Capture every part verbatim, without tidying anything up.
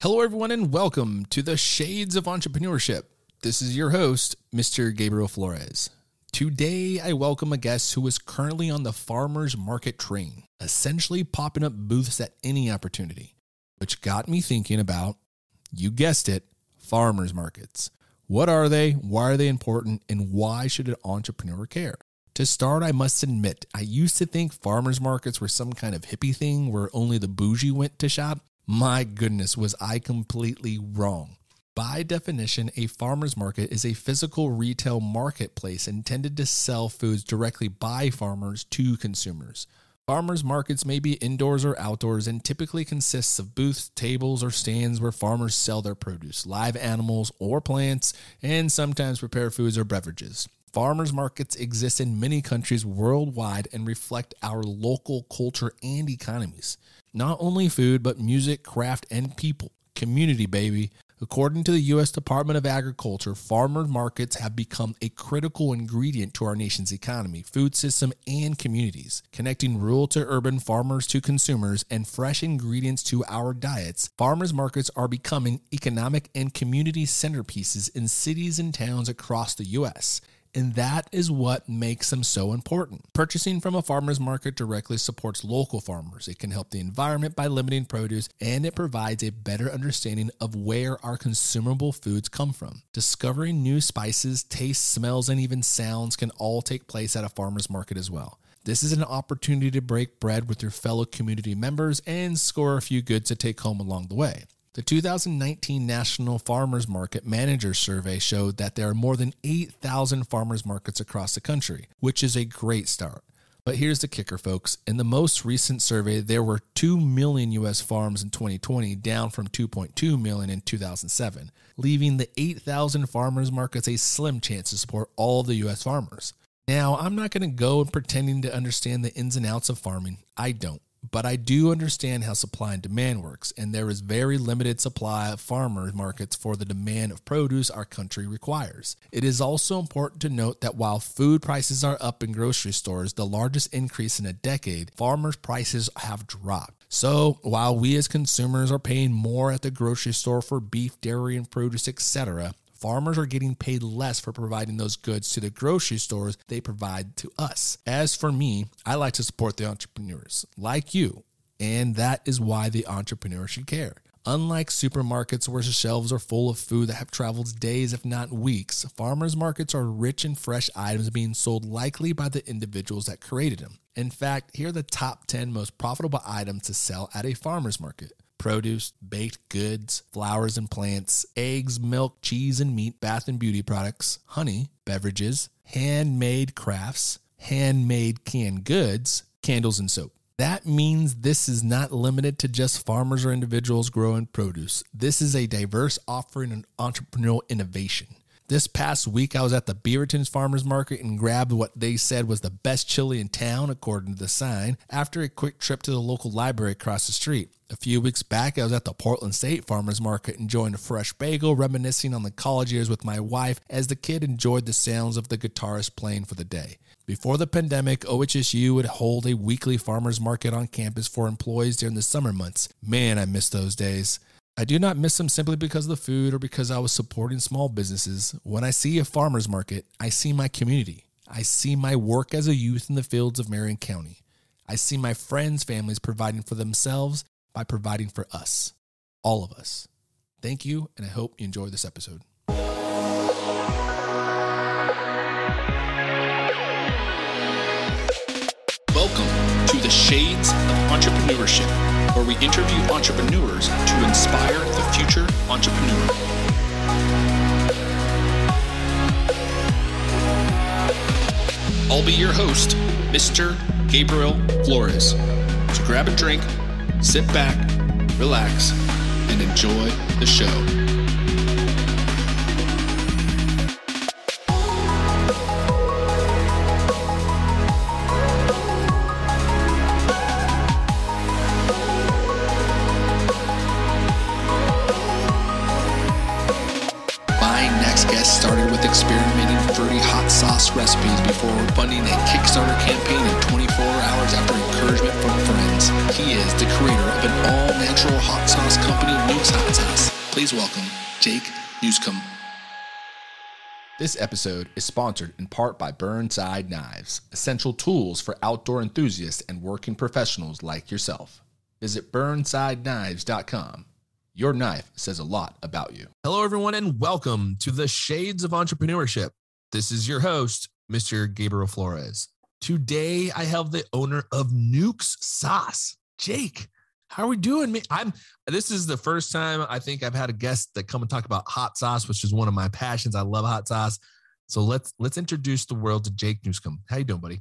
Hello, everyone, and welcome to the Shades of Entrepreneurship. This is your host, Mister Gabriel Flores. Today, I welcome a guest who is currently on the farmer's market train, essentially popping up booths at any opportunity, which got me thinking about, you guessed it, farmer's markets. What are they? Why are they important? And why should an entrepreneur care? To start, I must admit, I used to think farmer's markets were some kind of hippie thing where only the bougie went to shop. My goodness, was I completely wrong. By definition, a farmer's market is a physical retail marketplace intended to sell foods directly by farmers to consumers. Farmers markets may be indoors or outdoors and typically consists of booths, tables, or stands where farmers sell their produce, live animals or plants, and sometimes prepared foods or beverages. Farmers markets exist in many countries worldwide and reflect our local culture and economies. Not only food, but music, craft, and people. Community, baby. According to the U S Department of Agriculture, farmers markets have become a critical ingredient to our nation's economy, food system, and communities. Connecting rural to urban, farmers to consumers, and fresh ingredients to our diets, farmers markets are becoming economic and community centerpieces in cities and towns across the U S, and that is what makes them so important. Purchasing from a farmer's market directly supports local farmers. It can help the environment by limiting produce, and it provides a better understanding of where our consumable foods come from. Discovering new spices, tastes, smells, and even sounds can all take place at a farmer's market as well. This is an opportunity to break bread with your fellow community members and score a few goods to take home along the way. The two thousand nineteen National Farmers Market Manager Survey showed that there are more than eight thousand farmers markets across the country, which is a great start. But here's the kicker, folks. In the most recent survey, there were two million U S farms in twenty twenty, down from two point two million in two thousand seven, leaving the eight thousand farmers markets a slim chance to support all of the U S farmers. Now, I'm not going to go and pretending to understand the ins and outs of farming. I don't. But I do understand how supply and demand works, and there is very limited supply of farmers markets for the demand of produce our country requires. It is also important to note that while food prices are up in grocery stores, the largest increase in a decade, farmers' prices have dropped. So while we as consumers are paying more at the grocery store for beef, dairy, and produce, et cetera, farmers are getting paid less for providing those goods to the grocery stores they provide to us. As for me, I like to support the entrepreneurs like you, and that is why the entrepreneur should care. Unlike supermarkets where the shelves are full of food that have traveled days, if not weeks, farmers markets are rich in fresh items being sold likely by the individuals that created them. In fact, here are the top ten most profitable items to sell at a farmer's market. Produce, baked goods, flowers and plants, eggs, milk, cheese and meat, bath and beauty products, honey, beverages, handmade crafts, handmade canned goods, candles and soap. That means this is not limited to just farmers or individuals growing produce. This is a diverse offering of entrepreneurial innovation. This past week, I was at the Beaverton's Farmer's Market and grabbed what they said was the best chili in town, according to the sign, after a quick trip to the local library across the street. A few weeks back, I was at the Portland State Farmers Market enjoying a fresh bagel, reminiscing on the college years with my wife as the kid enjoyed the sounds of the guitarist playing for the day. Before the pandemic, O H S U would hold a weekly farmers market on campus for employees during the summer months. Man, I miss those days. I do not miss them simply because of the food or because I was supporting small businesses. When I see a farmer's market, I see my community. I see my work as a youth in the fields of Marion County. I see my friends' families providing for themselves by providing for us, all of us. Thank you, and I hope you enjoy this episode. Welcome to the Shades of Entrepreneurship, where we interview entrepreneurs to inspire the future entrepreneur. I'll be your host, Mister Gabriel Flores. So grab a drink, sit back, relax, and enjoy the show. Experimenting with dirty hot sauce six recipes before funding a Kickstarter campaign in twenty-four hours after encouragement from friends. He is the creator of an all-natural hot sauce company, NEWKS Hot Sauce. Please welcome Jake Newcomb. This episode is sponsored in part by Burnside Knives, essential tools for outdoor enthusiasts and working professionals like yourself. Visit burnside knives dot com. Your knife says a lot about you. Hello, everyone, and welcome to the Shades of Entrepreneurship. This is your host, Mister Gabriel Flores. Today, I have the owner of NEWKS Sauce, Jake. How are we doing, man? I'm. This is the first time I think I've had a guest that come and talk about hot sauce, which is one of my passions. I love hot sauce. So let's let's introduce the world to Jake Newcomb. How you doing, buddy?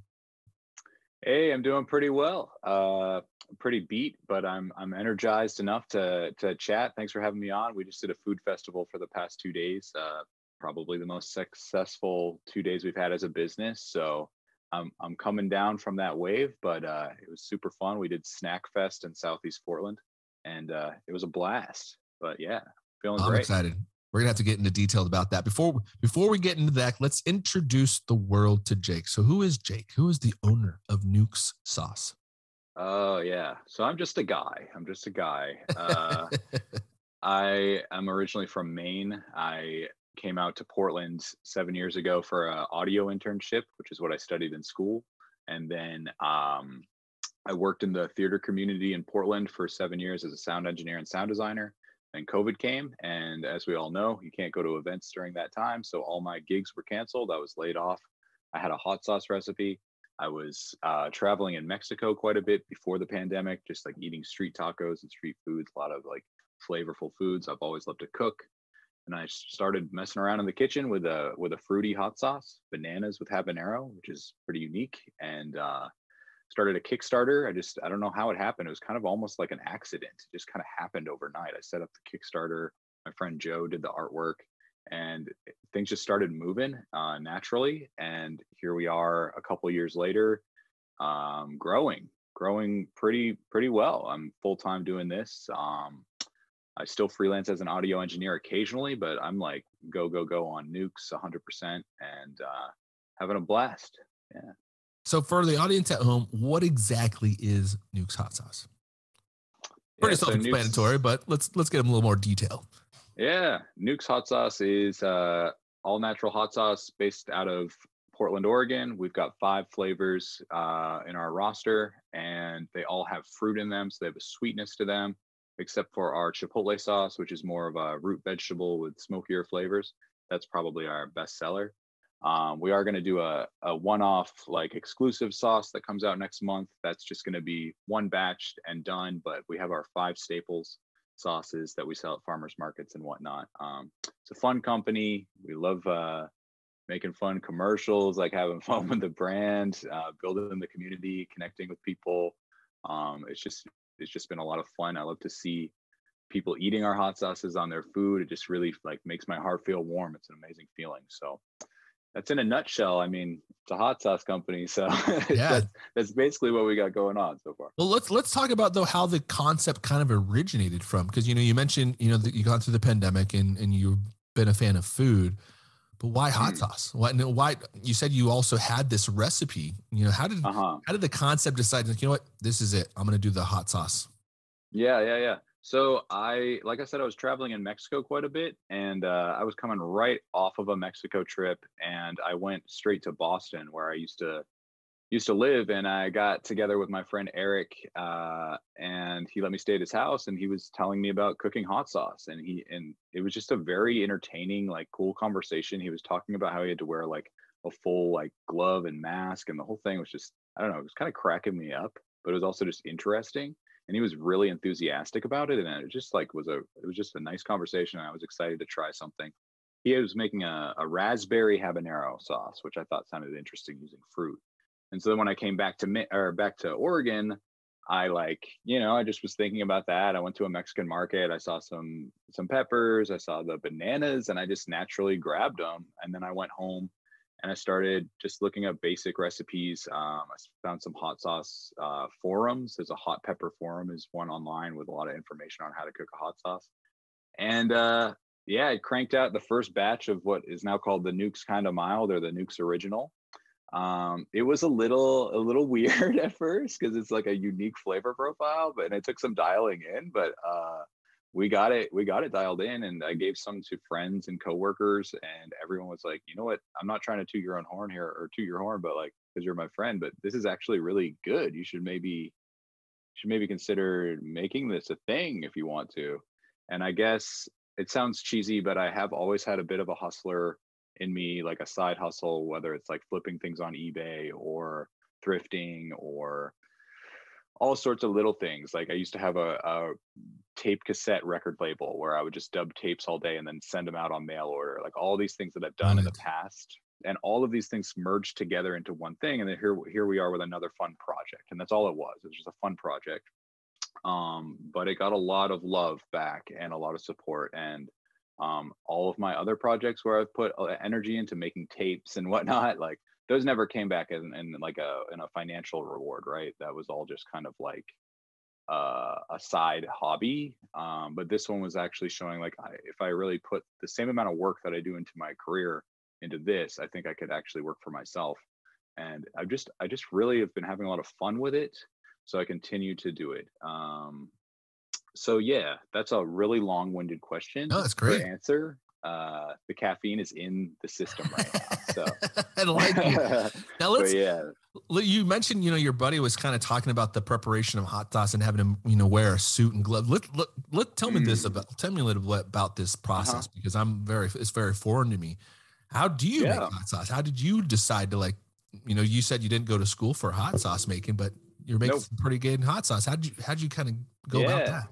Hey, I'm doing pretty well. Uh, pretty beat, but I'm I'm energized enough to to chat. Thanks for having me on. We just did a food festival for the past two days. Uh, probably the most successful two days we've had as a business. So. I'm I'm coming down from that wave, but uh, it was super fun. We did Snack Fest in Southeast Portland, and uh, it was a blast. But yeah, feeling I'm great. I'm excited. We're gonna have to get into detail about that before before we get into that. Let's introduce the world to Jake. So who is Jake? Who is the owner of NEWKS Sauce? Oh yeah, so I'm just a guy. I'm just a guy. Uh, I am originally from Maine. I came out to Portland seven years ago for an audio internship, which is what I studied in school. And then um, I worked in the theater community in Portland for seven years as a sound engineer and sound designer. Then COVID came. And as we all know, you can't go to events during that time. So all my gigs were canceled. I was laid off. I had a hot sauce recipe. I was uh, traveling in Mexico quite a bit before the pandemic, just like eating street tacos and street foods, a lot of like flavorful foods. I've always loved to cook. And I started messing around in the kitchen with a with a fruity hot sauce, bananas with habanero, which is pretty unique. And uh, started a Kickstarter. I just, I don't know how it happened. It was kind of almost like an accident. It just kind of happened overnight. I set up the Kickstarter. My friend Joe did the artwork. And things just started moving uh, naturally. And here we are a couple years later, um, growing, growing pretty, pretty well. I'm full-time doing this. Um, I still freelance as an audio engineer occasionally, but I'm like, go, go, go on NEWKS one hundred percent and uh, having a blast. Yeah. So for the audience at home, what exactly is NEWKS Hot Sauce? Pretty yeah, self-explanatory, so NEWKS, but let's let's get them a little more detail. Yeah. NEWKS Hot Sauce is uh, all natural hot sauce based out of Portland, Oregon. We've got five flavors uh, in our roster, and they all have fruit in them. So they have a sweetness to them, except for our chipotle sauce, which is more of a root vegetable with smokier flavors. That's probably our best seller. Um, we are going to do a, a one-off like exclusive sauce that comes out next month. That's just going to be one batch and done, but we have our five staples sauces that we sell at farmers markets and whatnot. Um, it's a fun company. We love uh, making fun commercials, like having fun with the brand, uh, building the community, connecting with people. Um, it's just, It's just been a lot of fun. I love to see people eating our hot sauces on their food. It just really like makes my heart feel warm. It's an amazing feeling. So that's in a nutshell. I mean, it's a hot sauce company. So yeah. that's, that's basically what we got going on so far. Well, let's, let's talk about though, how the concept kind of originated from, because, you know, you mentioned, you know, that you got through the pandemic and, and you've been a fan of food, but why hot mm. sauce? Why, why you said you also had this recipe, you know, how did, uh-huh. how did the concept decide, like, you know what, this is it. I'm going to do the hot sauce. Yeah. Yeah. Yeah. So I, like I said, I was traveling in Mexico quite a bit, and uh, I was coming right off of a Mexico trip, and I went straight to Boston where I used to, used to live. And I got together with my friend Eric, uh, and he let me stay at his house, and he was telling me about cooking hot sauce. And he, and it was just a very entertaining, like cool conversation. He was talking about how he had to wear like a full like glove and mask, and the whole thing was just, I don't know, it was kind of cracking me up, but it was also just interesting. And he was really enthusiastic about it. And it just like was a, it was just a nice conversation. I was excited to try something. He was making a, a raspberry habanero sauce, which I thought sounded interesting using fruit. And so then when I came back to or back to Oregon, I like, you know, I just was thinking about that. I went to a Mexican market. I saw some some peppers. I saw the bananas, and I just naturally grabbed them. And then I went home and I started just looking up basic recipes. Um, I found some hot sauce uh, forums. There's a Hot Pepper Forum is one online with a lot of information on how to cook a hot sauce. And uh, yeah, I cranked out the first batch of what is now called the NEWKS Kinda Mild or the NEWKS Original. Um, it was a little, a little weird at first because it's like a unique flavor profile, but and it took some dialing in, but uh, we got it, we got it dialed in, and I gave some to friends and coworkers, and everyone was like, you know what, I'm not trying to toot your own horn here or toot your horn, but like, because you're my friend, but this is actually really good. You should maybe, should maybe consider making this a thing if you want to. And I guess it sounds cheesy, but I have always had a bit of a hustler in me, like a side hustle, whether it's like flipping things on eBay or thrifting or all sorts of little things. Like I used to have a, a tape cassette record label where I would just dub tapes all day and then send them out on mail order, like all these things that I've done in the past. And all of these things merged together into one thing. And then here, here we are with another fun project. And that's all it was. It was just a fun project. Um, but it got a lot of love back and a lot of support. And um, all of my other projects where I've put energy into making tapes and whatnot, like those never came back in, in like a, in a financial reward, right? That was all just kind of like uh, a side hobby. Um, but this one was actually showing like, I, if I really put the same amount of work that I do into my career into this, I think I could actually work for myself. And I've just, I just really have been having a lot of fun with it. So I continue to do it. Um, so yeah, that's a really long-winded question. No, that's great. The answer, uh, the caffeine is in the system right now. So I like it. Now let's, yeah. You mentioned, you know, your buddy was kind of talking about the preparation of hot sauce and having him, you know, wear a suit and glove. Let, let, let tell me mm. this about, tell me a little bit about this process, uh-huh. because I'm very, it's very foreign to me. How do you yeah. make hot sauce? How did you decide to like, you know, you said you didn't go to school for hot sauce making, but you're making nope. some pretty good hot sauce. How'd you, how'd you kind of go yeah. about that?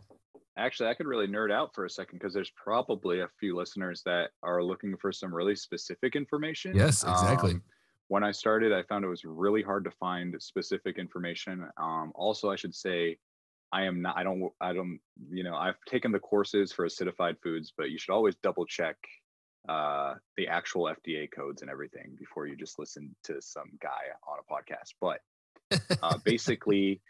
Actually, I could really nerd out for a second because there's probably a few listeners that are looking for some really specific information. Yes, exactly. Um, when I started, I found it was really hard to find specific information. Um, also, I should say, I am not, I don't, I don't, you know, I've taken the courses for acidified foods, but you should always double check uh the actual F D A codes and everything before you just listen to some guy on a podcast. But uh basically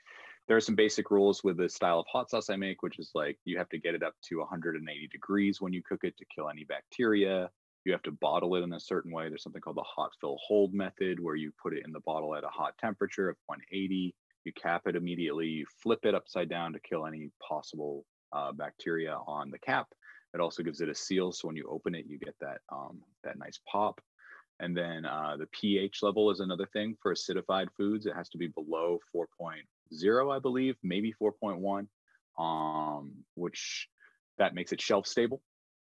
there are some basic rules with the style of hot sauce I make, which is like you have to get it up to one hundred eighty degrees when you cook it to kill any bacteria. You have to bottle it in a certain way. There's something called the hot fill hold method where you put it in the bottle at a hot temperature of one eighty. You cap it immediately. You flip it upside down to kill any possible uh, bacteria on the cap. It also gives it a seal, so when you open it, you get that um, that nice pop. And then uh, the pH level is another thing for acidified foods. It has to be below four point oh, I believe, maybe four point one, um, which that makes it shelf stable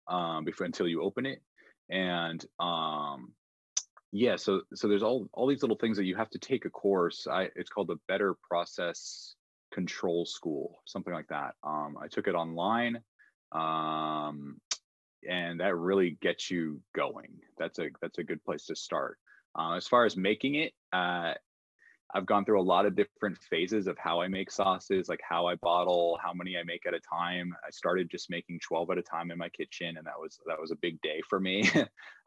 um, before until you open it. And um, yeah, so so there's all all these little things that you have to take a course. I, it's called the Better Process Control School, something like that. Um, I took it online. Um, and that really gets you going. That's a, that's a good place to start. Uh, as far as making it, uh, I've gone through a lot of different phases of how I make sauces, like how I bottle, how many I make at a time. I started just making twelve at a time in my kitchen. And that was, that was a big day for me.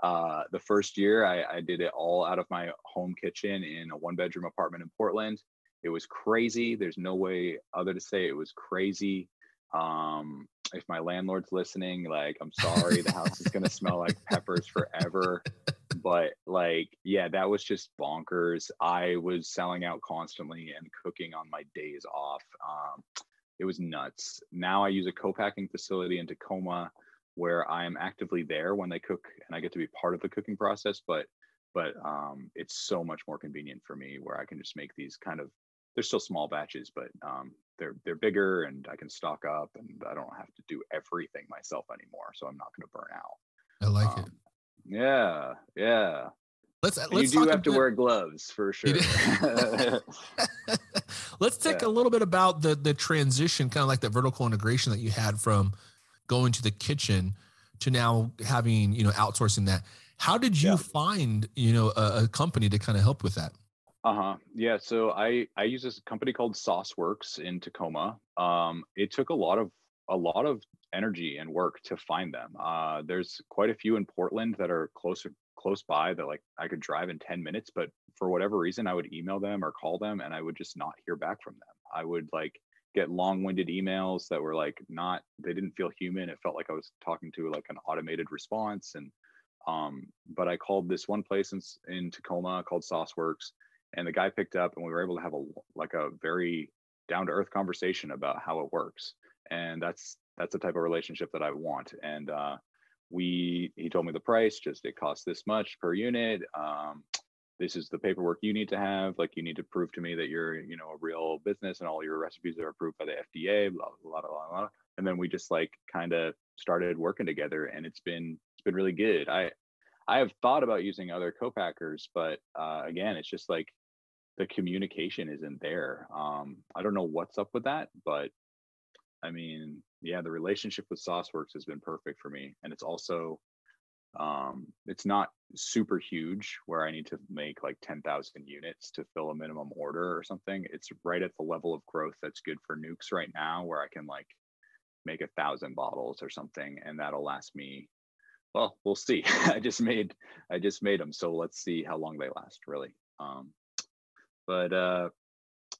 uh, the first year I, I did it all out of my home kitchen in a one bedroom apartment in Portland. It was crazy. There's no way other to say it was crazy. Um, if my landlord's listening, like, I'm sorry, the house is going to smell like peppers forever. But like, yeah, that was just bonkers. I was selling out constantly and cooking on my days off. Um, it was nuts. Now I use a co-packing facility in Tacoma where I am actively there when they cook and I get to be part of the cooking process. But, but, um, it's so much more convenient for me where I can just make these kind of, they're still small batches, but, um, they're they're bigger and I can stock up and I don't have to do everything myself anymore. So I'm not going to burn out. I like um, it. Yeah. Yeah. Let's, let's you do have about, to wear gloves for sure. Let's take yeah. a little bit about the, the transition, kind of like the vertical integration that you had from going to the kitchen to now having, you know, outsourcing that. How did you yeah. find, you know, a, a company to kind of help with that? Uh-huh. Yeah. So I, I use this company called SauceWorks in Tacoma. Um, it took a lot of, a lot of energy and work to find them. Uh, there's quite a few in Portland that are closer, close by that like I could drive in ten minutes, but for whatever reason, I would email them or call them and I would just not hear back from them. I would like get long-winded emails that were like not, they didn't feel human. It felt like I was talking to like an automated response. And Um, but I called this one place in, in Tacoma called SauceWorks, and the guy picked up, and we were able to have a like a very down to earth conversation about how it works. And that's that's the type of relationship that I want. And uh, we he told me the price, just it costs this much per unit. Um, this is the paperwork you need to have. Like, you need to prove to me that you're, you know, a real business, and all your recipes are approved by the F D A. Blah blah blah blah. blah. And then we just like kind of started working together, and it's been it's been really good. I I have thought about using other co-packers, but uh, again, it's just like the communication isn't there. Um, I don't know what's up with that, but I mean, yeah, the relationship with SauceWorks has been perfect for me. And it's also, um, it's not super huge where I need to make like ten thousand units to fill a minimum order or something. It's right at the level of growth that's good for N E W K S right now, where I can like make a thousand bottles or something, and that'll last me. Well, we'll see. I just made, I just made them. So let's see how long they last, really. Um, but uh,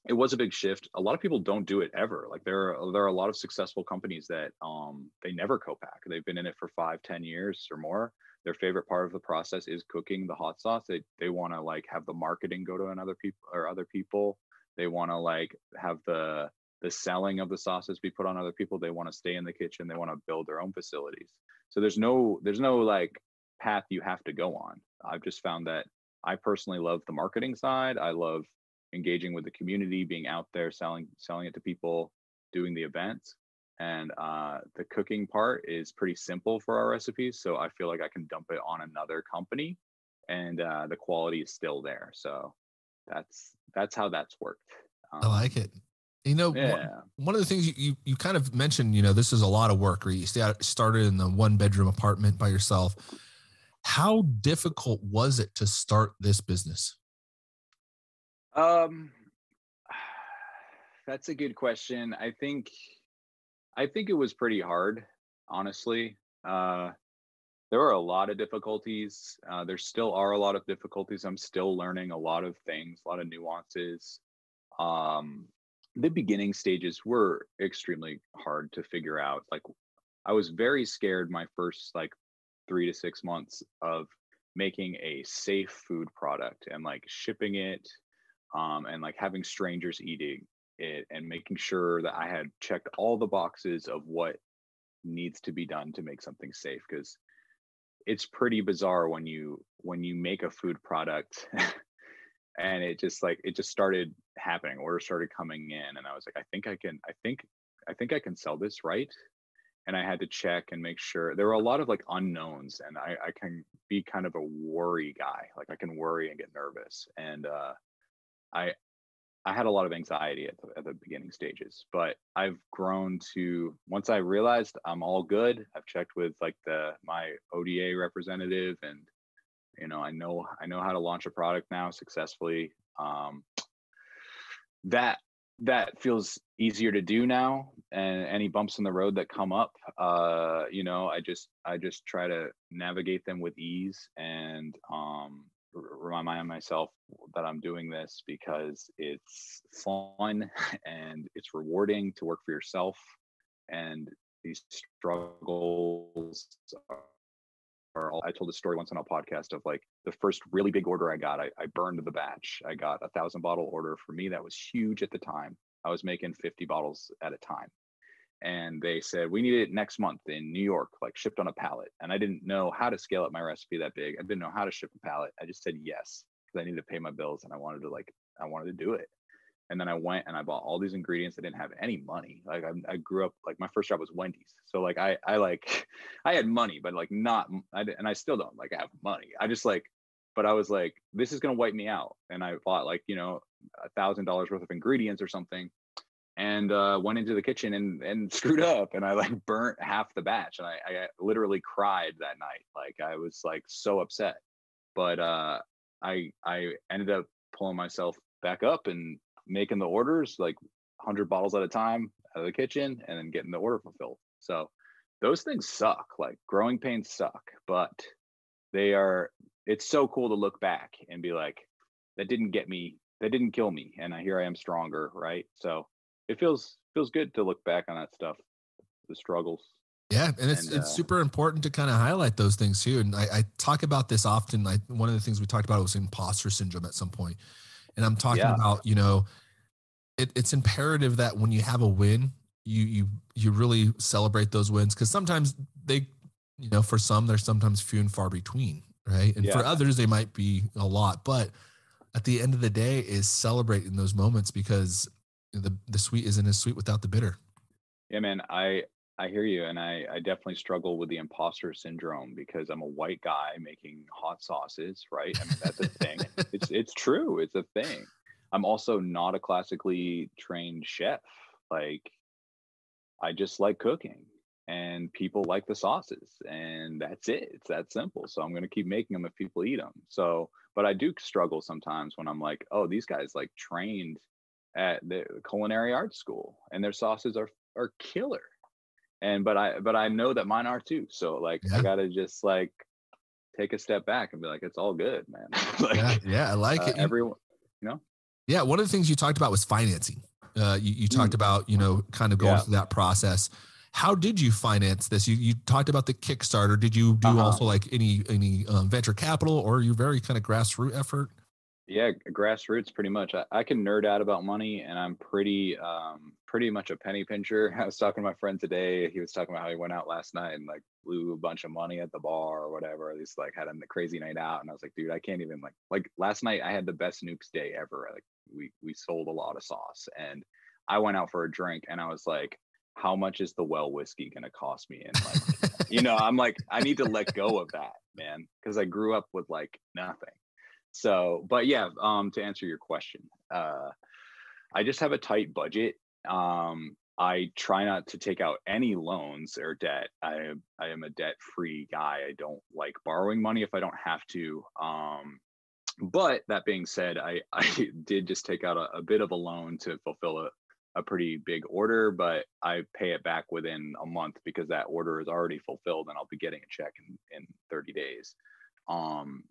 it was a big shift. A lot of people don't do it ever. Like there are, there are a lot of successful companies that um, they never co-pack. They've been in it for five, ten years or more. Their favorite part of the process is cooking the hot sauce. They, they want to like have the marketing go to another people or other people. They want to like have the, the selling of the sauces be put on other people. They want to stay in the kitchen. They want to build their own facilities. So there's no, there's no like path you have to go on. I've just found that I personally love the marketing side. I love engaging with the community, being out there, selling, selling it to people, doing the events. And uh, the cooking part is pretty simple for our recipes. So I feel like I can dump it on another company, and uh, the quality is still there. So that's, that's how that's worked. Um, I like it. You know, yeah. one, one of the things you, you, you kind of mentioned, you know, this is a lot of work, right? You started in the one bedroom apartment by yourself. How difficult was it to start this business? Um, that's a good question. I think, I think it was pretty hard, honestly. Uh, there were a lot of difficulties. Uh, there still are a lot of difficulties. I'm still learning a lot of things, a lot of nuances. Um, The beginning stages were extremely hard to figure out. Like, I was very scared my first like three to six months of making a safe food product and like shipping it um, and like having strangers eating it and making sure that I had checked all the boxes of what needs to be done to make something safe. Because it's pretty bizarre when you when you make a food product. And it just like, it just started happening. Orders started coming in, and I was like, I think I can, I think, I think I can sell this, right? And I had to check and make sure. There were a lot of like unknowns, and I, I can be kind of a worry guy. Like, I can worry and get nervous. And uh, I, I had a lot of anxiety at the, at the beginning stages, but I've grown to, once I realized I'm all good, I've checked with like the, my O D A representative, and you know, I know, I know how to launch a product now successfully. Um, that, that feels easier to do now. And any bumps in the road that come up, uh, you know, I just, I just try to navigate them with ease, and um, remind myself that I'm doing this because it's fun and it's rewarding to work for yourself. And these struggles are, I told a story once on a podcast of like the first really big order I got, I, I burned the batch. I got a thousand bottle order for me. That was huge at the time. I was making fifty bottles at a time. And they said, we need it next month in New York, like shipped on a pallet. And I didn't know how to scale up my recipe that big. I didn't know how to ship a pallet. I just said yes, because I needed to pay my bills, and I wanted to like, I wanted to do it. And then I went and I bought all these ingredients. I didn't have any money. Like, I, I grew up, like my first job was Wendy's. So like, I, I like, I had money, but like not, I, and I still don't like have money. I just like, but I was like, this is going to wipe me out. And I bought like, you know, a thousand dollars worth of ingredients or something, and uh, went into the kitchen and, and screwed up. And I like burnt half the batch. And I, I literally cried that night. Like, I was like so upset, but uh, I, I ended up pulling myself back up and making the orders, like one hundred bottles at a time out of the kitchen, and then getting the order fulfilled. So those things suck. Like, growing pains suck, but they are, it's so cool to look back and be like, that didn't get me, that didn't kill me. And here I am stronger, right? So it feels, feels good to look back on that stuff, the struggles. Yeah. And it's, and, it's uh, super important to kind of highlight those things too. And I, I talk about this often. I, one of the things we talked about was imposter syndrome at some point. And I'm talking yeah. about, you know, it, it's imperative that when you have a win, you, you, you really celebrate those wins. Cause sometimes they, you know, for some, they're sometimes few and far between. Right. And yeah. for others, they might be a lot, but at the end of the day is celebrating those moments, because the, the sweet isn't as sweet without the bitter. Yeah, man. I, I hear you. And I, I definitely struggle with the imposter syndrome because I'm a white guy making hot sauces, right? I mean, that's a thing. It's, it's true. It's a thing. I'm also not a classically trained chef. Like, I just like cooking and people like the sauces, and that's it. It's that simple. So I'm going to keep making them if people eat them. So, but I do struggle sometimes when I'm like, oh, these guys like trained at the culinary art school and their sauces are, are killer. And, but I, but I know that mine are too. So like, yeah. I gotta just like take a step back and be like, it's all good, man. Like, yeah, yeah. I like uh, it. Everyone, you know? Yeah. One of the things you talked about was financing. Uh, you, you talked mm. about, you know, kind of going yeah. through that process. How did you finance this? You, you talked about the Kickstarter. Did you do uh-huh. also like any, any um, venture capital, or your very kind of grassroots effort? Yeah. Grassroots pretty much. I, I can nerd out about money, and I'm pretty, um, pretty much a penny pincher. I was talking to my friend today. He was talking about how he went out last night and like blew a bunch of money at the bar or whatever. At least like had a crazy night out. And I was like, dude, I can't even like, like last night I had the best N E W K S day ever. Like we, we sold a lot of sauce, and I went out for a drink and I was like, how much is the well whiskey going to cost me? And like, you know, I'm like, I need to let go of that, man. Cause I grew up with like nothing. So, but yeah, um, to answer your question, uh, I just have a tight budget. Um, I try not to take out any loans or debt. I, I am a debt-free guy. I don't like borrowing money if I don't have to. Um, but that being said, I, I did just take out a, a bit of a loan to fulfill a, a pretty big order, but I pay it back within a month because that order is already fulfilled and I'll be getting a check in, in thirty days. Um,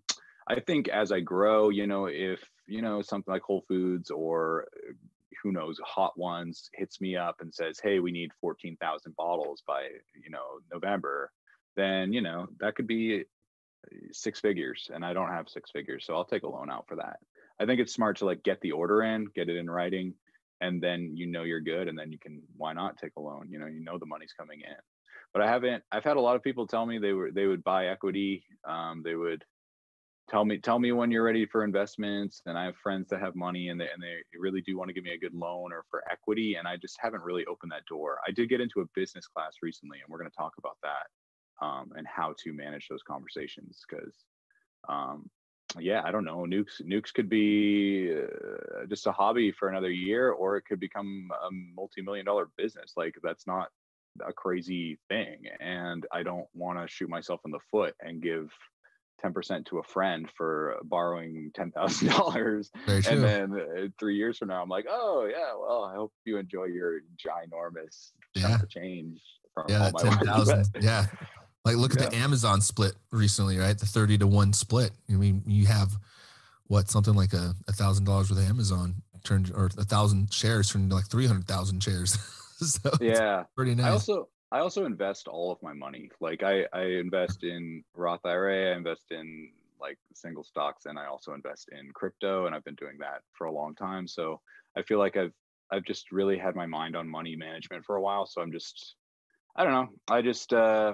I think as I grow, you know, if, you know, something like Whole Foods or who knows, Hot Ones hits me up and says, hey, we need fourteen thousand bottles by, you know, November, then, you know, that could be six figures, and I don't have six figures. So I'll take a loan out for that. I think it's smart to like get the order in, get it in writing, and then, you know, you're good. And then you can, why not take a loan? You know, you know, the money's coming in. But I haven't, I've had a lot of people tell me they were, they would buy equity. Um, they would, Tell me, tell me when you're ready for investments. And I have friends that have money and they, and they really do want to give me a good loan or for equity. And I just haven't really opened that door. I did get into a business class recently, and we're going to talk about that um, and how to manage those conversations. Because, um, yeah, I don't know. N E W K S, N E W K S could be uh, just a hobby for another year, or it could become a multi-million dollar business. Like, that's not a crazy thing. And I don't want to shoot myself in the foot and give ten percent to a friend for borrowing ten thousand dollars. And then three years from now, I'm like, oh yeah, well, I hope you enjoy your ginormous yeah. change from yeah, all my ten thousand. Yeah. Like look yeah. at the Amazon split recently, right? The thirty to one split. I mean, you have what, something like a, a thousand dollars with Amazon turned, or a thousand shares turned into like three hundred thousand shares. So yeah, pretty nice. I also, I also invest all of my money. Like I, I invest in Roth I R A, I invest in like single stocks, and I also invest in crypto. And I've been doing that for a long time. So I feel like I've, I've just really had my mind on money management for a while. So I'm just, I don't know. I just, uh,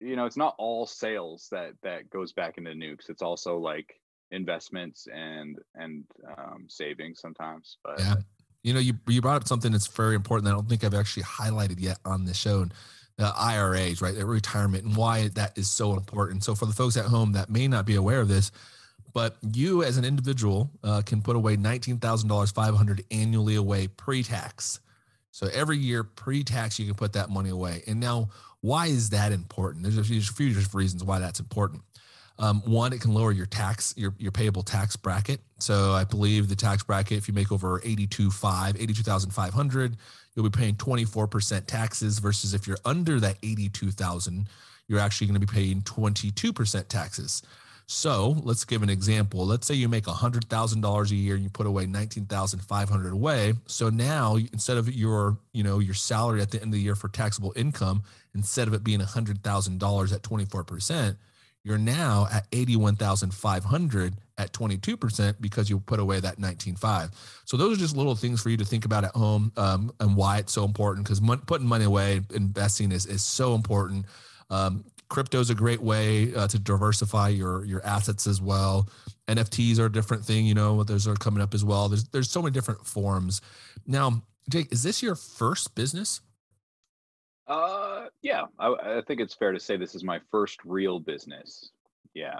you know, it's not all sales that, that goes back into N E W K S. It's also like investments and, and um, savings sometimes, but yeah. You know, you, you brought up something that's very important that I don't think I've actually highlighted yet on this show, and the I R As, right? Their retirement and why that is so important. So for the folks at home that may not be aware of this, but you as an individual uh, can put away nineteen thousand five hundred dollars annually away pre-tax. So every year pre-tax, you can put that money away. And now why is that important? There's a few different reasons why that's important. Um, one, it can lower your tax, your, your payable tax bracket. So I believe the tax bracket, if you make over eighty-two thousand five hundred dollars, you'll be paying twenty-four percent taxes, versus if you're under that eighty-two thousand, you're actually going to be paying twenty-two percent taxes. So let's give an example. Let's say you make one hundred thousand dollars a year and you put away nineteen thousand five hundred dollars away. So now instead of your, you know, your salary at the end of the year for taxable income, instead of it being one hundred thousand dollars at twenty-four percent, you're now at eighty-one thousand five hundred dollars at twenty-two percent because you put away that nineteen five. So those are just little things for you to think about at home, um, and why it's so important, because mon- putting money away, investing is, is so important. Um, Crypto is a great way uh, to diversify your your assets as well. N F Ts are a different thing, you know, those are coming up as well. There's there's so many different forms. Now, Jake, is this your first business? Uh, yeah, I, I think it's fair to say this is my first real business. Yeah.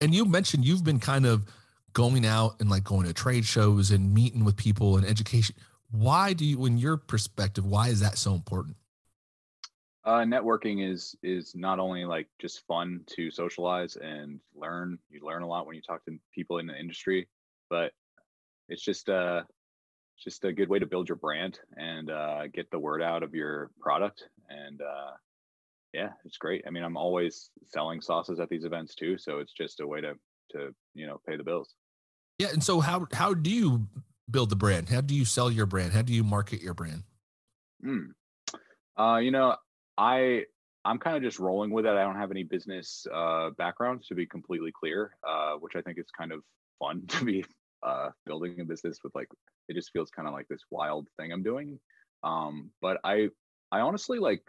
And you mentioned you've been kind of going out and like going to trade shows and meeting with people and education. Why do you, in your perspective, why is that so important? Uh, networking is is not only like just fun to socialize and learn. You learn a lot when you talk to people in the industry, but it's just uh just a good way to build your brand and uh, get the word out of your product. And uh, yeah, it's great. I mean, I'm always selling sauces at these events too, so it's just a way to to you know pay the bills. Yeah, and so how how do you build the brand? How do you sell your brand? How do you market your brand? Hmm. Uh, you know. I, I'm kind of just rolling with it. I don't have any business uh, background, to be completely clear, uh, which I think is kind of fun to be uh, building a business with. Like, it just feels kind of like this wild thing I'm doing. Um, but I, I honestly like,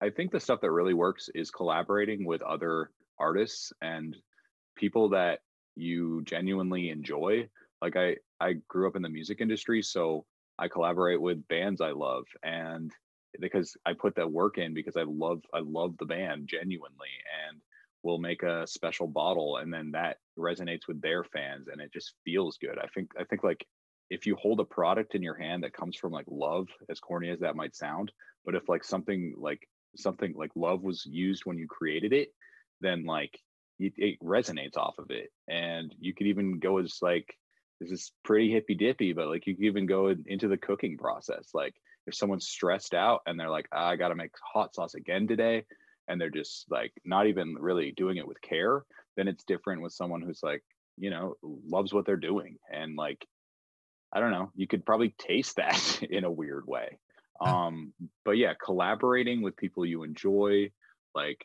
I think the stuff that really works is collaborating with other artists and people that you genuinely enjoy. Like I, I grew up in the music industry, so I collaborate with bands I love, and because I put that work in because I love I love the band genuinely, and we'll make a special bottle and then that resonates with their fans and it just feels good. I think I think like if you hold a product in your hand that comes from like love, as corny as that might sound, but if like something like something like love was used when you created it, then like it, it resonates off of it. And you could even go as like, this is pretty hippy dippy, but like you could even go in, into the cooking process. Like if someone's stressed out and they're like, I got to make hot sauce again today, and they're just like not even really doing it with care, then it's different with someone who's like, you know, loves what they're doing. And like, I don't know, you could probably taste that in a weird way. Um, but yeah, collaborating with people you enjoy, like,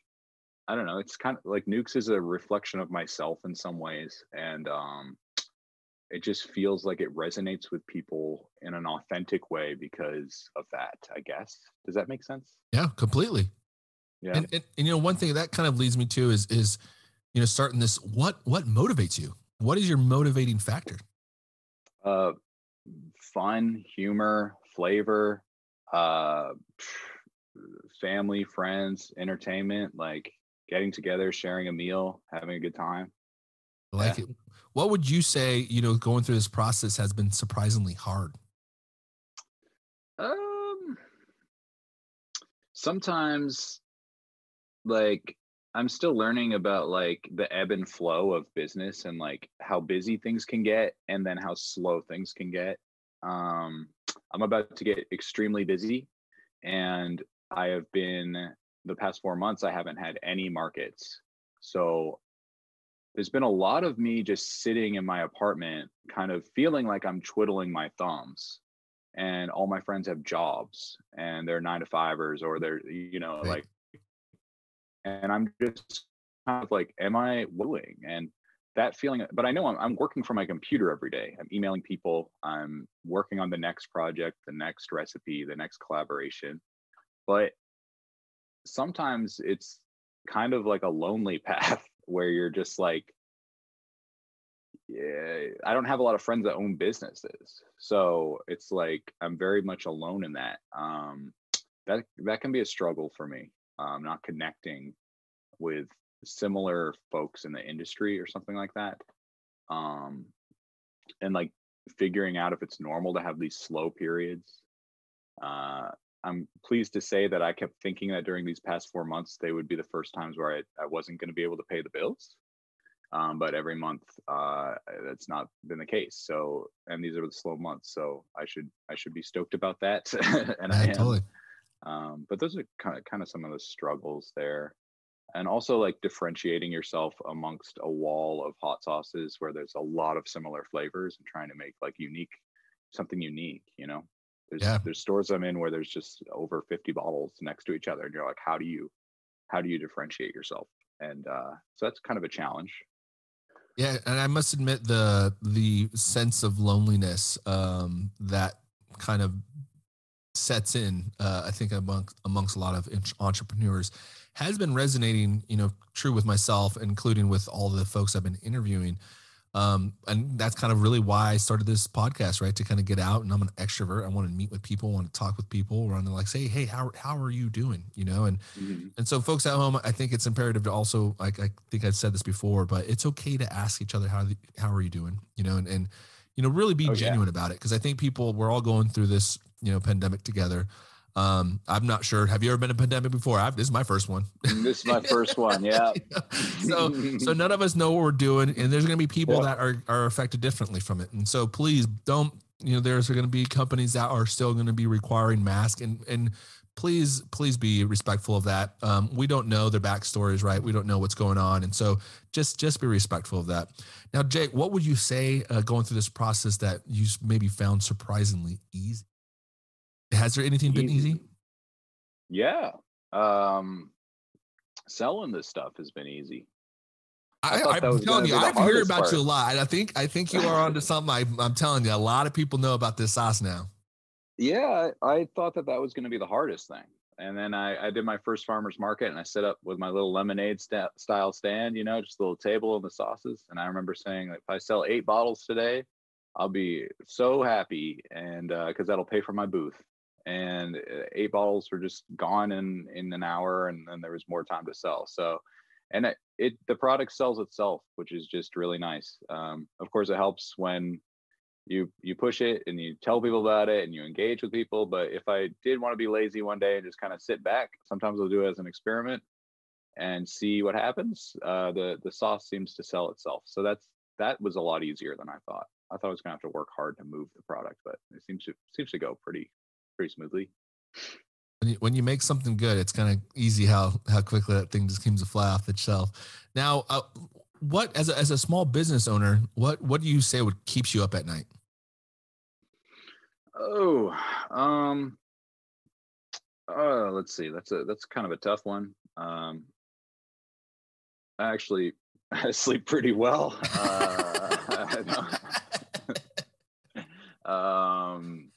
I don't know, it's kind of like N E W K S is a reflection of myself in some ways. And um, it just feels like it resonates with people in an authentic way because of that, I guess. Does that make sense? Yeah, completely. Yeah. And, and, and you know, one thing that kind of leads me to is, is, you know, starting this, what, what motivates you? What is your motivating factor? Uh, fun, humor, flavor, uh, family, friends, entertainment, like getting together, sharing a meal, having a good time. I like yeah. it. What would you say, you know, going through this process has been surprisingly hard? Um, sometimes, like, I'm still learning about, like, the ebb and flow of business and, like, how busy things can get and then how slow things can get. Um, I'm about to get extremely busy, and I have been, the past four months, I haven't had any markets. So there's been a lot of me just sitting in my apartment, kind of feeling like I'm twiddling my thumbs, and all my friends have jobs and they're nine to fivers or they're, you know, like, and I'm just kind of like, am I doing? And that feeling, but I know I'm, I'm working from my computer every day. I'm emailing people. I'm working on the next project, the next recipe, the next collaboration. But sometimes it's kind of like a lonely path, where you're just like, yeah, I don't have a lot of friends that own businesses. So it's like, I'm very much alone in that. Um, that that can be a struggle for me, um, not connecting with similar folks in the industry or something like that. Um, and like figuring out if it's normal to have these slow periods. Uh, I'm pleased to say that I kept thinking that during these past four months, they would be the first times where I, I wasn't going to be able to pay the bills. Um, but every month, uh, that's not been the case. So, and these are the slow months. So I should, I should be stoked about that. and yeah, I am. Totally. Um, but those are kind of, kind of some of the struggles there. And also like differentiating yourself amongst a wall of hot sauces where there's a lot of similar flavors and trying to make like unique, something unique, you know? There's, yeah. there's stores I'm in where there's just over fifty bottles next to each other. And you're like, how do you, how do you differentiate yourself? And uh, so that's kind of a challenge. Yeah. And I must admit the, the sense of loneliness um, that kind of sets in, uh, I think amongst, amongst a lot of entrepreneurs has been resonating, you know, true with myself, including with all the folks I've been interviewing. Um, and that's kind of really why I started this podcast, right? To kind of get out, and I'm an extrovert. I want to meet with people, I want to talk with people, want to like say, hey, how, how are you doing? You know? And, mm-hmm. and so folks at home, I think it's imperative to also, like, I think I've said this before, but it's okay to ask each other, how, how are you doing? You know, and, and, you know, really be oh, genuine yeah. about it. Cause I think people, we're all going through this, you know, pandemic together. Um, I'm not sure. Have you ever been in a pandemic before? I've, this is my first one. This is my first one. Yeah. You know? So, so none of us know what we're doing, and there's going to be people yeah. that are, are affected differently from it. And so please don't, you know, there's going to be companies that are still going to be requiring masks, and, and please, please be respectful of that. Um, we don't know their backstories, right? We don't know what's going on. And so just, just be respectful of that. Now, Jake, what would you say, uh, going through this process that you maybe found surprisingly easy? Has there anything been easy? Yeah. Um, selling this stuff has been easy. I, I I'm telling you, I've heard about part. you a lot. And I think, I think you are onto something. I, I'm telling you, a lot of people know about this sauce now. Yeah. I thought that that was going to be the hardest thing. And then I, I did my first farmer's market, and I set up with my little lemonade st- style stand, you know, just a little table and the sauces. And I remember saying, like, if I sell eight bottles today, I'll be so happy. And uh, cause that'll pay for my booth. And eight bottles were just gone in, in an hour, and then there was more time to sell. So, and it, it the product sells itself, which is just really nice. Um, of course, it helps when you you push it and you tell people about it and you engage with people. But if I did want to be lazy one day and just kind of sit back, sometimes I'll do it as an experiment and see what happens. Uh, the the sauce seems to sell itself. So that's that was a lot easier than I thought. I thought I was gonna have to work hard to move the product, but it seems to seems to go pretty. pretty smoothly. When you, when you make something good, it's kind of easy how, how quickly that thing just seems to fly off the shelf. Now, uh, what, as a, as a small business owner, what, what do you say would keeps you up at night? Oh, um, uh, let's see. That's a, that's kind of a tough one. Um, I actually, I sleep pretty well. Uh, I don't, um,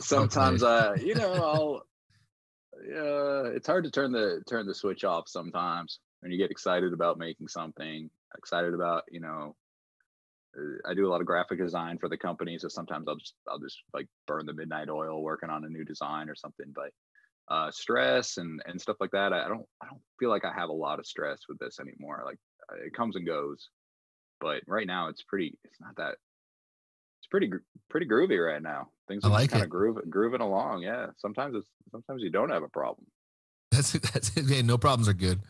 Sometimes I, uh, you know, I'll, uh, it's hard to turn the, turn the switch off sometimes when you get excited about making something, excited about, you know, I do a lot of graphic design for the company. So sometimes I'll just, I'll just like burn the midnight oil working on a new design or something, but uh, stress and, and stuff like that. I don't, I don't feel like I have a lot of stress with this anymore. Like it comes and goes, but right now it's pretty, it's not that. It's pretty pretty groovy right now. Things are like kind of grooving grooving along. Yeah, sometimes it's sometimes you don't have a problem. That's that's hey, no problems are good.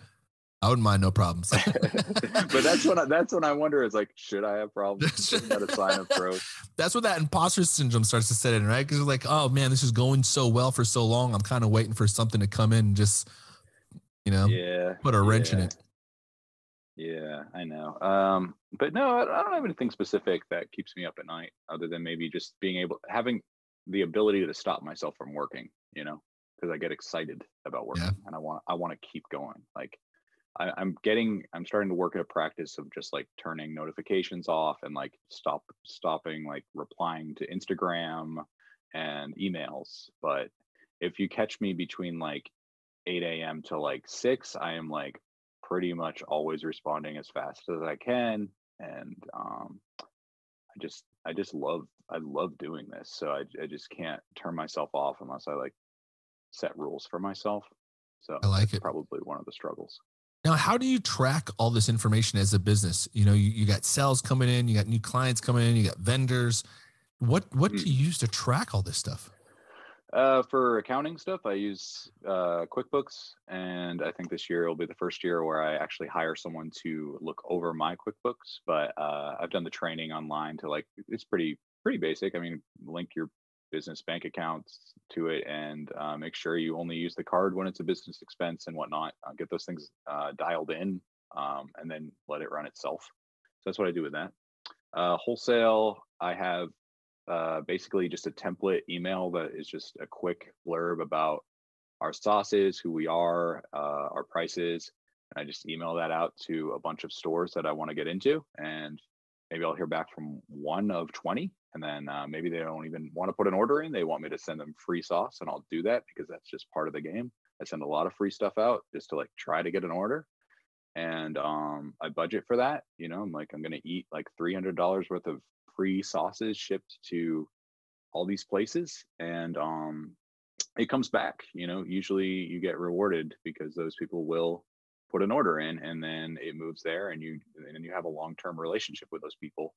I wouldn't mind no problems. But that's when I, that's when I wonder is like, should I have problems? Isn't that a sign of growth? That's where that imposter syndrome starts to set in, right? Because you're like, oh man, this is going so well for so long. I'm kind of waiting for something to come in and just, you know, yeah, put a wrench yeah. in it. Yeah, I know. Um, but no, I don't have anything specific that keeps me up at night other than maybe just being able, having the ability to stop myself from working, you know, because I get excited about working yeah. and I want, I want to keep going. Like I, I'm getting, I'm starting to work at a practice of just like turning notifications off and like stop, stopping, like replying to Instagram and emails. But if you catch me between like eight a.m. to like six, I am like, pretty much always responding as fast as I can. And um, I just, I just love, I love doing this. So I, I just can't turn myself off unless I like set rules for myself. So I like it. Probably one of the struggles. Now, how do you track all this information as a business? You know, you, you got sales coming in, you got new clients coming in, you got vendors. What, what mm-hmm. do you use to track all this stuff? Uh, for accounting stuff, I use uh, QuickBooks, and I think this year will be the first year where I actually hire someone to look over my QuickBooks. But uh, I've done the training online to like, it's pretty, pretty basic. I mean, link your business bank accounts to it, and uh, make sure you only use the card when it's a business expense and whatnot. Uh, get those things uh, dialed in, um, and then let it run itself. So that's what I do with that. Uh, wholesale, I have uh, basically just a template email that is just a quick blurb about our sauces, who we are, uh, our prices. And I just email that out to a bunch of stores that I want to get into, and maybe I'll hear back from one of twenty, and then uh, maybe they don't even want to put an order in. They want me to send them free sauce, and I'll do that because that's just part of the game. I send a lot of free stuff out just to like try to get an order, and um, I budget for that. You know, I'm like, I'm going to eat like three hundred dollars worth of free sauces shipped to all these places, and um, it comes back. You know, usually you get rewarded because those people will put an order in, and then it moves there, and you and you have a long-term relationship with those people.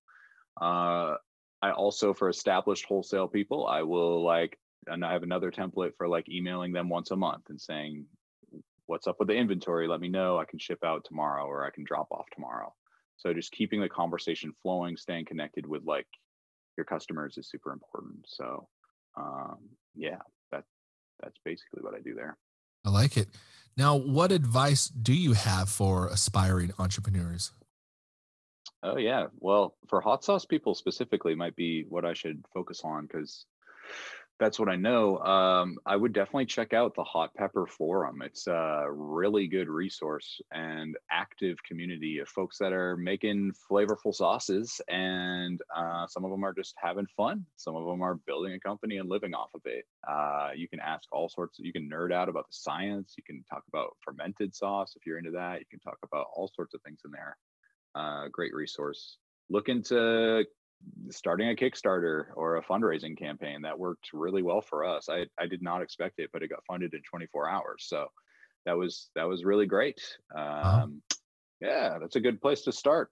Uh, I also, for established wholesale people, I will like, and I have another template for like emailing them once a month and saying, what's up with the inventory? Let me know. I can ship out tomorrow, or I can drop off tomorrow. So just keeping the conversation flowing, staying connected with like your customers is super important. So um, yeah, that, that's basically what I do there. I like it. Now, what advice do you have for aspiring entrepreneurs? Oh, yeah. Well, for hot sauce people specifically might be what I should focus on, because that's what I know. Um, I would definitely check out the Hot Pepper Forum. It's a really good resource and active community of folks that are making flavorful sauces. And uh, some of them are just having fun. Some of them are building a company and living off of it. Uh, you can ask all sorts of, you can nerd out about the science. You can talk about fermented sauce if you're into that. You can talk about all sorts of things in there. Uh, great resource. Look into starting a Kickstarter or a fundraising campaign. That worked really well for us. I, I did not expect it, but it got funded in twenty-four hours. So that was, that was really great. Um, wow. Yeah, that's a good place to start.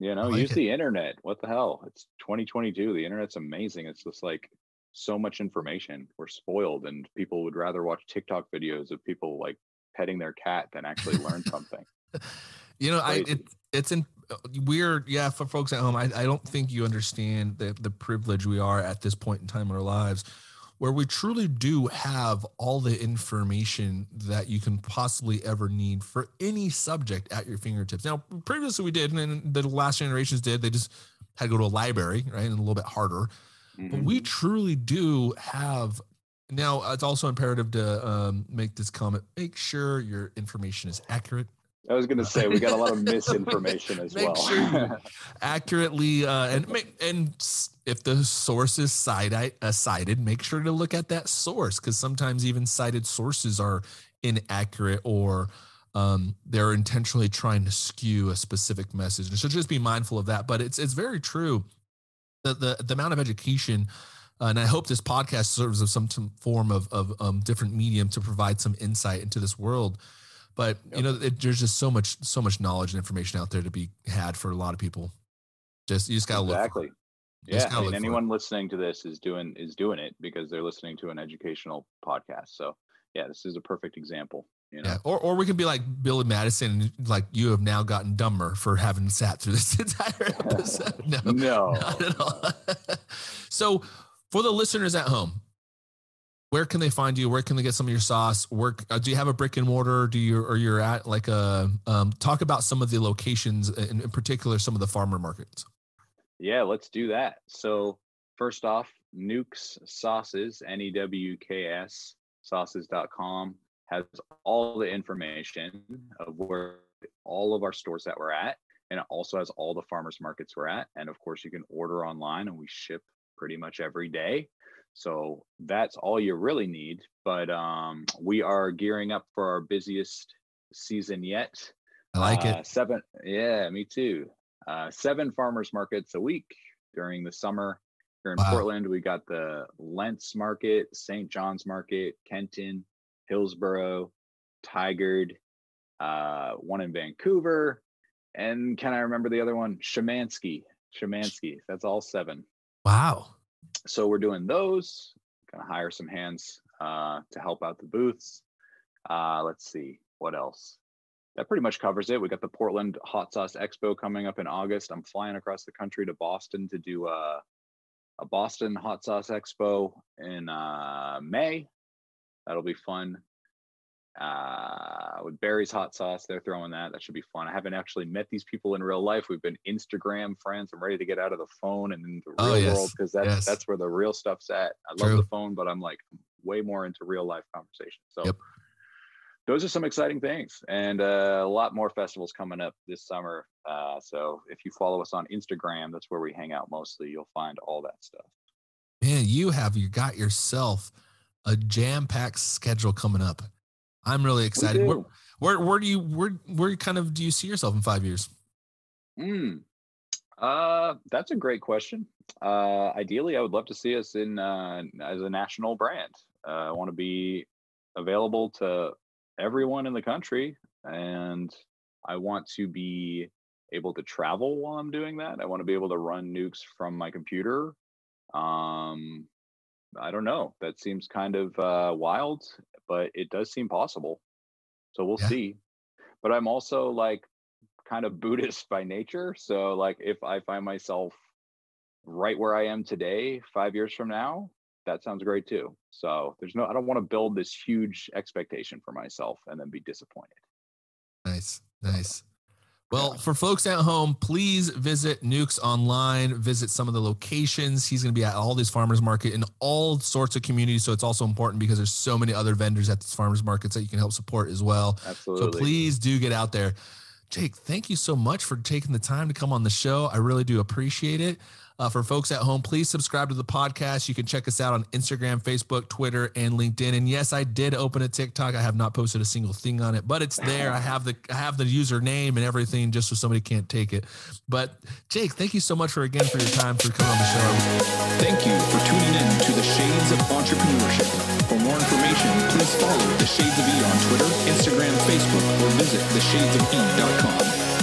You know, like use it. The internet. What the hell? It's twenty twenty-two. The internet's amazing. It's just like so much information. We're spoiled, and people would rather watch TikTok videos of people like petting their cat than actually learn something. You know, I, it, it's in, weird. Yeah. For folks at home, I, I don't think you understand the, the privilege we are at this point in time in our lives, where we truly do have all the information that you can possibly ever need for any subject at your fingertips. Now, previously we did, and the last generations did, they just had to go to a library, right? And a little bit harder, mm-hmm. But we truly do have. Now, it's also imperative to um, make this comment. Make sure your information is accurate. I was going to say, we got a lot of misinformation as make well. Sure accurately, uh, and make, and if the source is cited, uh, cited, make sure to look at that source, because sometimes even cited sources are inaccurate, or um, they're intentionally trying to skew a specific message. So just be mindful of that. But it's it's very true. The the, the amount of education. Uh, and I hope this podcast serves as some, some form of, of um, different medium to provide some insight into this world. But, yep. You know, it, there's just so much, so much knowledge and information out there to be had for a lot of people. Just, you just got to look. Exactly. Yeah. I mean, anyone listening to this is doing, is doing it because they're listening to an educational podcast. So yeah, this is a perfect example. You know? Yeah. Or, or we can be like Billy Madison, like, you have now gotten dumber for having sat through this entire episode. No, no, not at all. So, for the listeners at home, where can they find you? Where can they get some of your sauce? Where, do you have a brick and mortar? Do you, or you're at like a, um, talk about some of the locations, in, in particular, some of the farmer markets. Yeah, let's do that. So first off, N E W K S Sauces, N E W K S sauces dot com has all the information of where all of our stores that we're at. And it also has all the farmers markets we're at. And of course you can order online, and we ship pretty much every day. So that's all you really need. But um, we are gearing up for our busiest season yet. I like uh, it. Seven. Yeah, me too. Uh, seven farmers markets a week during the summer. Here in wow. Portland, we got the Lentz Market, Saint John's Market, Kenton, Hillsboro, Tigard, uh, one in Vancouver. And can I remember the other one? Shemansky. Shemansky. That's all seven. Wow. So we're doing those. Gonna hire some hands uh, to help out the booths. Uh, let's see what else. That pretty much covers it. We got the Portland Hot Sauce Expo coming up in August. I'm flying across the country to Boston to do a a Boston Hot Sauce Expo in uh, May. That'll be fun. Uh, with Barry's Hot Sauce, they're throwing that. That should be fun. I haven't actually met these people in real life. We've been Instagram friends. I'm ready to get out of the phone and into the real oh, yes. world, because that's yes. that's where the real stuff's at. I True. love the phone, but I'm like way more into real life conversations. So yep. those are some exciting things, and uh, a lot more festivals coming up this summer. Uh, so if you follow us on Instagram, that's where we hang out mostly. You'll find all that stuff. Man, you have you got yourself a jam-packed schedule coming up. I'm really excited. We where, where where do you where where kind of do you see yourself in five years? Mm. Uh, that's a great question. Uh, ideally, I would love to see us in uh, as a national brand. Uh, I want to be available to everyone in the country, and I want to be able to travel while I'm doing that. I want to be able to run N E W K S from my computer. Um, I don't know. That seems kind of uh, wild, but it does seem possible. So we'll yeah. see. But I'm also like kind of Buddhist by nature. So like if I find myself right where I am today, five years from now, that sounds great too. So there's no, I don't want to build this huge expectation for myself and then be disappointed. Nice. Nice. Well, for folks at home, please visit N E W K S online, visit some of the locations. He's going to be at all these farmers market in all sorts of communities. So it's also important because there's so many other vendors at these farmers markets that you can help support as well. Absolutely. So please do get out there. Jake, thank you so much for taking the time to come on the show. I really do appreciate it. Uh, for folks at home, please subscribe to the podcast. You can check us out on Instagram, Facebook, Twitter, and LinkedIn. And yes, I did open a TikTok. I have not posted a single thing on it, but it's there. I have the I have the username and everything, just so somebody can't take it. But Jake, thank you so much for again for your time for coming on the show. Thank you for tuning in to the Shades of Entrepreneurship. For more information, please follow the Shades of E on Twitter, Instagram, Facebook, or visit the shades of e dot com.